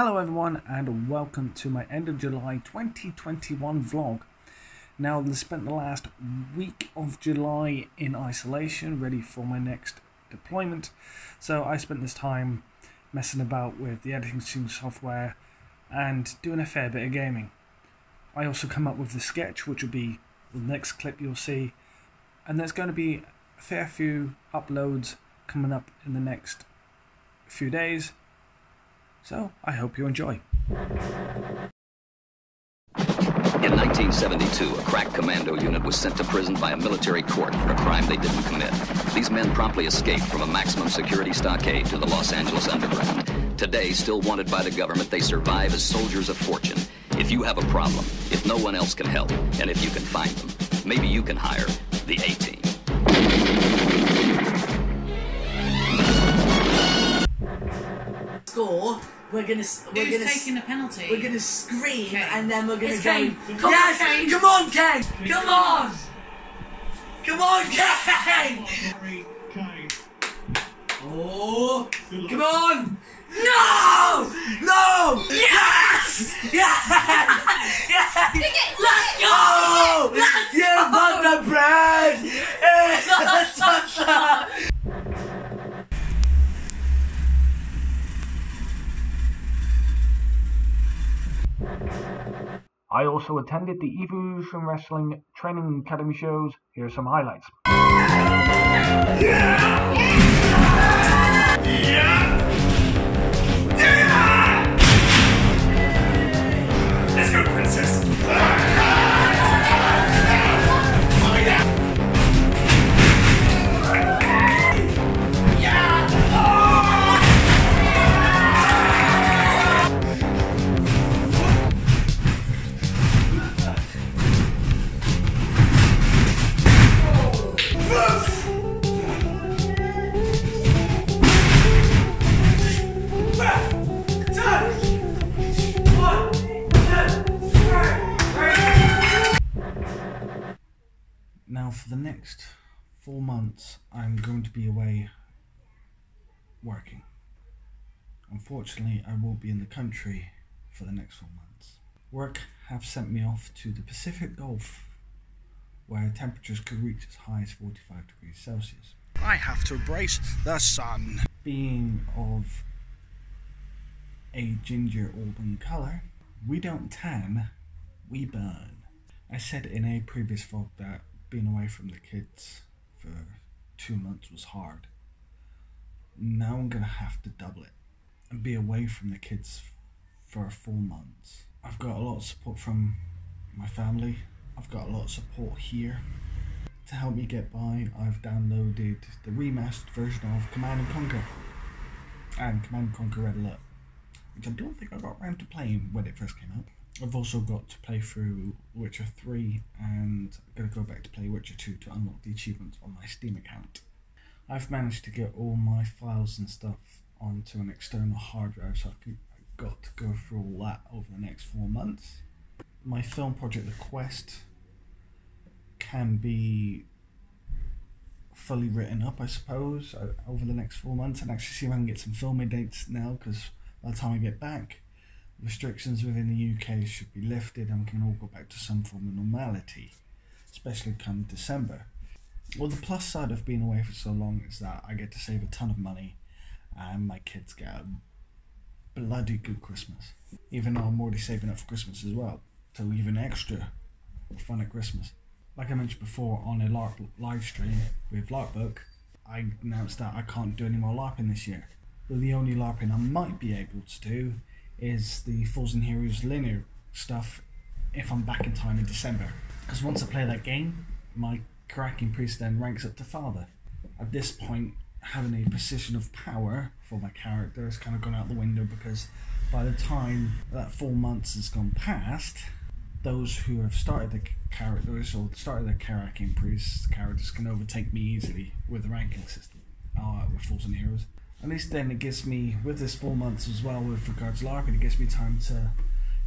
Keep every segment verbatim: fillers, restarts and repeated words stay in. Hello everyone and welcome to my end of July twenty twenty-one vlog. Now I spent the last week of July in isolation ready for my next deployment, so I spent this time messing about with the editing software and doing a fair bit of gaming. I also come up with the sketch, which will be the next clip you'll see, and there's going to be a fair few uploads coming up in the next few days. So, I hope you enjoy. In nineteen seventy-two, a crack commando unit was sent to prison by a military court for a crime they didn't commit. These men promptly escaped from a maximum security stockade to the Los Angeles underground. Today, still wanted by the government, they survive as soldiers of fortune. If you have a problem, if no one else can help, and if you can find them, maybe you can hire the A-Team. Score. We're gonna. We're Who's gonna taking the penalty? We're gonna scream, Ken. And then we're gonna it's go. Ken. Come yes, on, Ken. Come on, Ken! Come on! Come on, Ken! Oh! Come on! No! No! Yes! Yes! Yes! Pick it, let's go! Let's you go! Bought the bread! It's such a. I also attended the Evolution Wrestling Training Academy shows. Here are some highlights. Yeah! Yeah! Yeah! Yeah! Let's go, princess. Now for the next four months I'm going to be away working. Unfortunately I won't be in the country for the next four months. Work have sent me off to the Pacific Gulf where temperatures could reach as high as forty-five degrees Celsius. I have to embrace the sun. Being of a ginger auburn colour, we don't tan, we burn. I said in a previous vlog that being away from the kids for two months was hard. Now I'm gonna have to double it and be away from the kids for four months. I've got a lot of support from my family. I've got a lot of support here. To help me get by, I've downloaded the remastered version of Command and Conquer and Command and Conquer Red Alert, which I don't think I got around to playing when it first came out. I've also got to play through Witcher three and I'm going to go back to play Witcher two to unlock the achievements on my Steam account. I've managed to get all my files and stuff onto an external hard drive, so I've got to go through all that over the next four months. My film project, The Quest, can be fully written up, I suppose, over the next four months and actually see if I can get some filming dates now, because by the time I get back, restrictions within the U K should be lifted and we can all go back to some form of normality, especially come December. Well, the plus side of being away for so long is that I get to save a ton of money and my kids get a bloody good Christmas, even though I'm already saving up for Christmas as well, so even extra fun at Christmas. Like I mentioned before on a LARP live stream with LARP Book, I announced that I can't do any more LARPing this year, but the only LARPing I might be able to do is the Falls and Heroes linear stuff if I'm back in time in December. Because once I play that game, my Karakin Priest then ranks up to Father. At this point, having a position of power for my character has kind of gone out the window, because by the time that four months has gone past, those who have started the characters or started the Karakin Priest characters can overtake me easily with the ranking system uh, with Falls and Heroes. At least then it gives me, with this four months as well with regards to LARPing, it gives me time to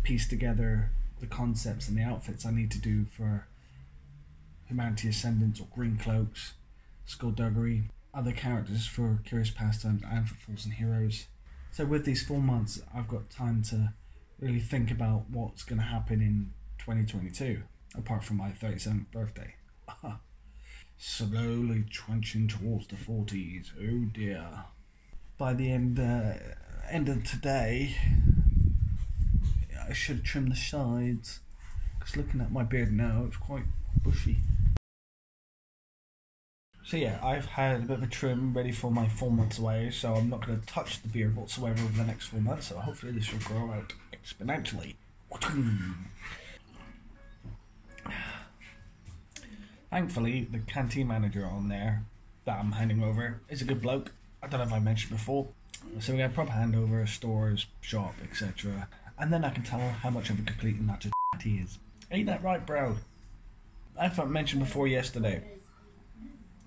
piece together the concepts and the outfits I need to do for Humanity Ascendant or Green Cloaks, Skullduggery, other characters for Curious Pastimes and for Falls and Heroes. So with these four months, I've got time to really think about what's going to happen in twenty twenty-two, apart from my thirty-seventh birthday. Slowly trenching towards the forties, oh dear. By the end, uh, end of today, I should trim the sides, because looking at my beard now, it's quite bushy. So yeah, I've had a bit of a trim ready for my four months away, so I'm not going to touch the beard whatsoever over the next four months, so hopefully this will grow out exponentially. Thankfully, the canteen manager on there that I'm handing over is a good bloke. I don't know if I mentioned before. So we get a proper handover, stores, shop, et cetera. And then I can tell how much of a complete and utter he is. Ain't that right, bro? As I mentioned before yesterday,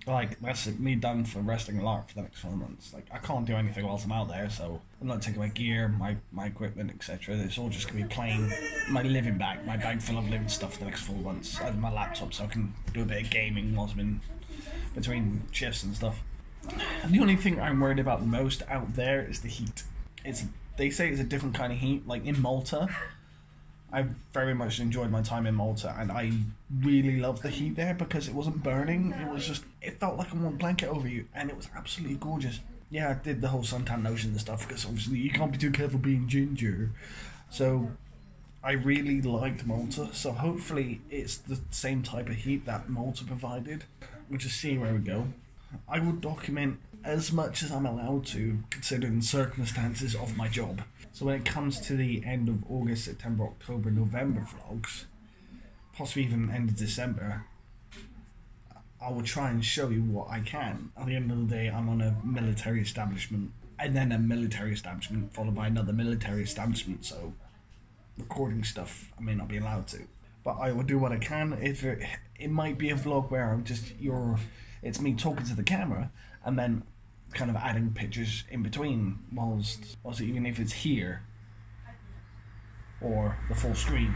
like, that's me done for wrestling LARP for the next four months. Like, I can't do anything whilst I'm out there, so I'm not taking my gear, my, my equipment, et cetera. It's all just going to be playing my living bag, my bag full of living stuff for the next four months. I have my laptop so I can do a bit of gaming whilst I'm in between shifts and stuff. And the only thing I'm worried about the most out there is the heat. It's They say it's a different kind of heat. Like, in Malta, I very much enjoyed my time in Malta, and I really loved the heat there because it wasn't burning. It was just, it felt like a warm blanket over you, and it was absolutely gorgeous. Yeah, I did the whole suntan notion and stuff because obviously you can't be too careful being ginger. So I really liked Malta, so hopefully it's the same type of heat that Malta provided. We'll just see where we go. I will document as much as I'm allowed to, considering the circumstances of my job. So when it comes to the end of August, September, October, November vlogs, possibly even end of December, I will try and show you what I can. At the end of the day, I'm on a military establishment, and then a military establishment, followed by another military establishment, so recording stuff I may not be allowed to. But I will do what I can. If it, it might be a vlog where I'm just, you're, it's me talking to the camera, and then kind of adding pictures in between, whilst, whilst even if it's here or the full screen,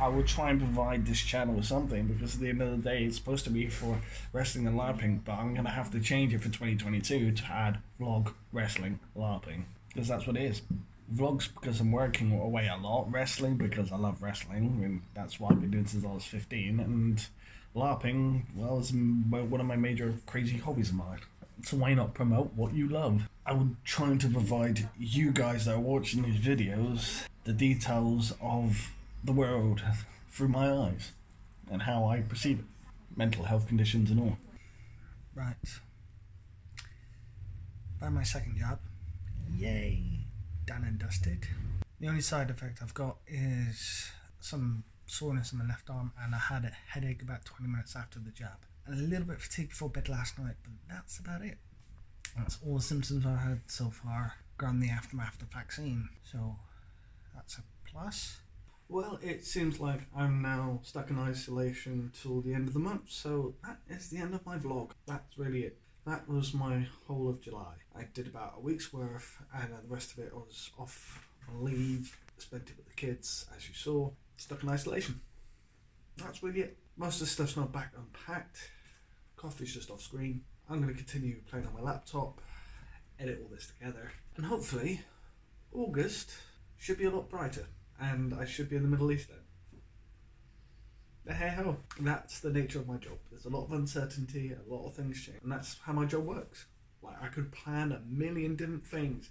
I will try and provide this channel with something, because at the end of the day it's supposed to be for wrestling and LARPing, but I'm gonna have to change it for twenty twenty-two to add vlog, wrestling, LARPing, because that's what it is. Vlogs because I'm working away a lot, wrestling because I love wrestling, I mean, that's what I've been doing since I was fifteen, and LARPing, well, is one of my major crazy hobbies of mine. So why not promote what you love? I will try to provide you guys that are watching these videos the details of the world through my eyes and how I perceive it, mental health conditions and all. Right. Found my second job. Yay! Done and dusted. The only side effect I've got is some soreness in my left arm, and I had a headache about twenty minutes after the jab. And a little bit of fatigue before bed last night, but that's about it. That's all the symptoms I've had so far, gone the aftermath of the vaccine. So that's a plus. Well, it seems like I'm now stuck in isolation till the end of the month, so that is the end of my vlog. That's really it. That was my whole of July. I did about a week's worth, and the rest of it I was off on leave, spent it with the kids, as you saw. Stuck in isolation. That's really it. Most of the stuff's not back unpacked. Coffee's just off screen. I'm going to continue playing on my laptop, edit all this together, and hopefully August should be a lot brighter, and I should be in the Middle East then. Hey ho! That's the nature of my job. There's a lot of uncertainty, a lot of things change, and that's how my job works. Like, I could plan a million different things,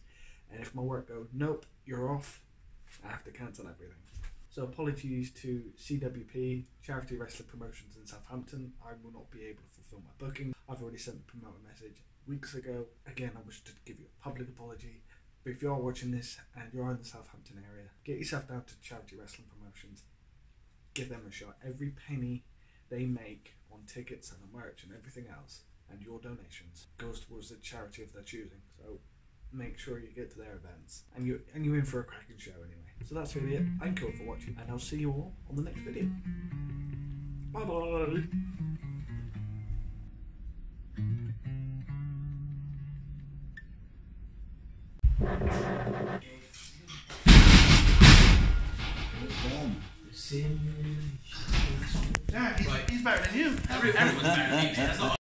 and if my work goes, nope, you're off, I have to cancel everything. So apologies to C W P, Charity Wrestling Promotions in Southampton. I will not be able to fulfil my booking. I've already sent the promoter message weeks ago. Again, I wish to give you a public apology. But if you are watching this and you're in the Southampton area, get yourself down to Charity Wrestling Promotions. Give them a shot. Every penny they make on tickets and the merch and everything else, and your donations, goes towards the charity of their choosing. So make sure you get to their events. And you're, and you're in for a cracking show anyway. So that's really it. Thank you all for watching, and I'll see you all on the next video. Bye bye! Nah, he's, he's better than you. Everyone's better than you. That's all.